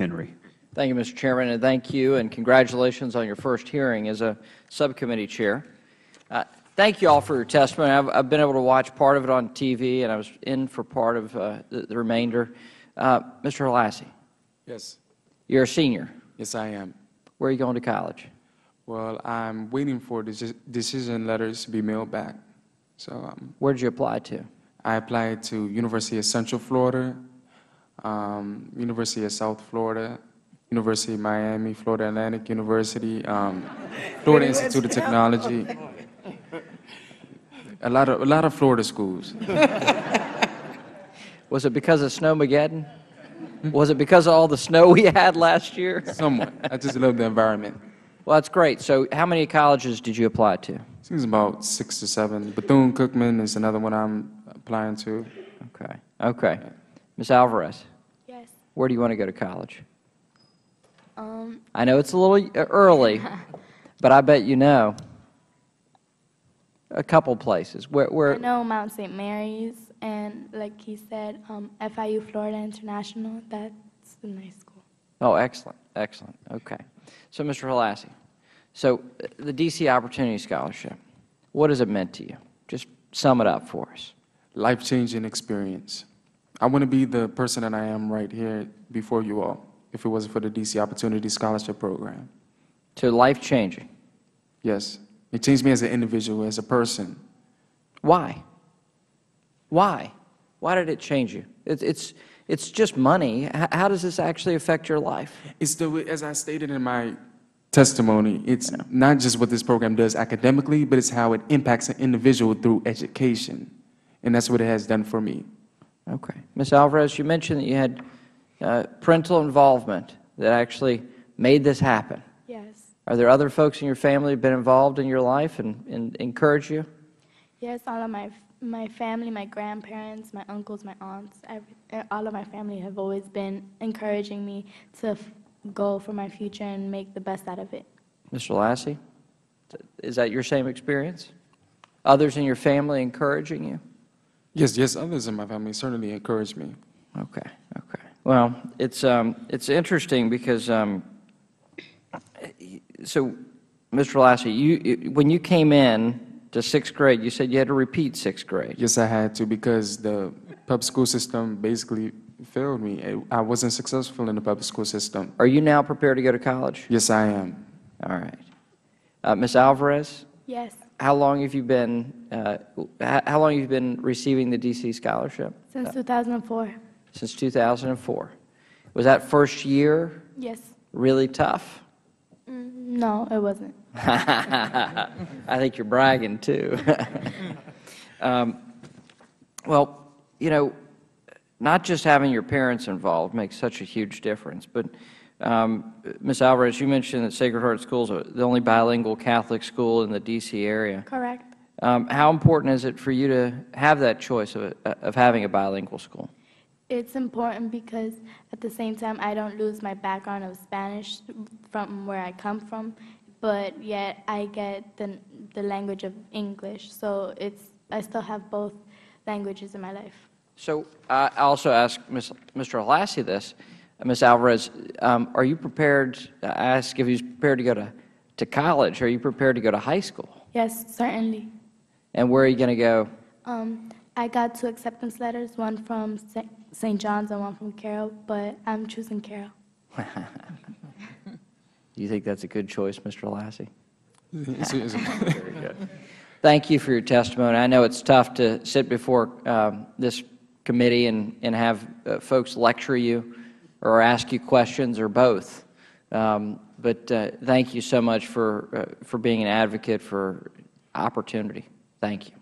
McHenry. Thank you, Mr. Chairman, and thank you, and congratulations on your first hearing as a subcommittee chair. Thank you all for your testimony. I've been able to watch part of it on TV, and I was in for part of the remainder. Mr. Holassie. Yes. You're a senior. Yes, I am. Where are you going to college? Well, I'm waiting for decision letters to be mailed back. So, where did you apply to? I applied to University of Central Florida, University of South Florida, University of Miami, Florida Atlantic University, Florida Institute of Technology. A lot of Florida schools. Was it because of Snowmageddon? Was it because of all the snow we had last year? Somewhat. I just love the environment. Well, that's great. So how many colleges did you apply to? I think it's about 6 or 7. Bethune-Cookman is another one I'm applying to. Okay. Okay. Ms. Alvarez. Yes. Where do you want to go to college? I know it's a little early, but I bet you know a couple places. Where? I know Mount St. Mary's, and like he said, FIU Florida International. That's a nice school. Oh, excellent. Excellent. Okay. So, Mr. Holassie, so the DC Opportunity Scholarship, what has it meant to you? Just sum it up for us. Life-changing experience. I want to be the person that I am right here before you all if it wasn't for the DC Opportunity Scholarship Program. So life-changing? Yes. It changed me as an individual, as a person. Why? Why? Why did it change you? It's just money. How does this actually affect your life? It's as I stated in my testimony, it's not just what this program does academically, but it's how it impacts an individual through education. And that's what it has done for me. Okay. Ms. Alvarez, you mentioned that you had parental involvement that actually made this happen. Yes. Are there other folks in your family who have been involved in your life and encouraged you? Yes, all of my family, my grandparents, my uncles, my aunts, all of my family have always been encouraging me to go for my future and make the best out of it. Mr. Holassie, is that your same experience? Others in your family encouraging you? Yes, yes, others in my family certainly encourage me. Okay, okay. Well, it's interesting because, so Mr. Holassie, when you came in to 6th grade, you said you had to repeat 6th grade. Yes, I had to because the public school system basically failed me. I wasn't successful in the public school system. Are you now prepared to go to college? Yes, I am. All right. Ms. Alvarez? Yes. How long have you been receiving the DC scholarship? Since 2004. Since 2004. Was that first year? Yes. Really tough? No, it wasn't. I think you're bragging too. Well, you know, not just having your parents involved makes such a huge difference, but Ms. Alvarez, you mentioned that Sacred Heart School is the only bilingual Catholic school in the D.C. area. Correct. How important is it for you to have that choice of having a bilingual school? It's important because at the same time I don't lose my background of Spanish from where I come from, but yet I get the language of English. So I still have both languages in my life. So I also ask Mr. Holassie this, Ms. Alvarez, are you prepared? I ask if you're prepared to go to college. Are you prepared to go to high school? Yes, certainly. And where are you going to go? I got 2 acceptance letters, one from St. John's and one from Carroll, but I'm choosing Carroll. Do you think that's a good choice, Mr. Holassie? Very good. Thank you for your testimony. I know it's tough to sit before this committee and have folks lecture you or ask you questions or both. But thank you so much for being an advocate for opportunity. Thank you.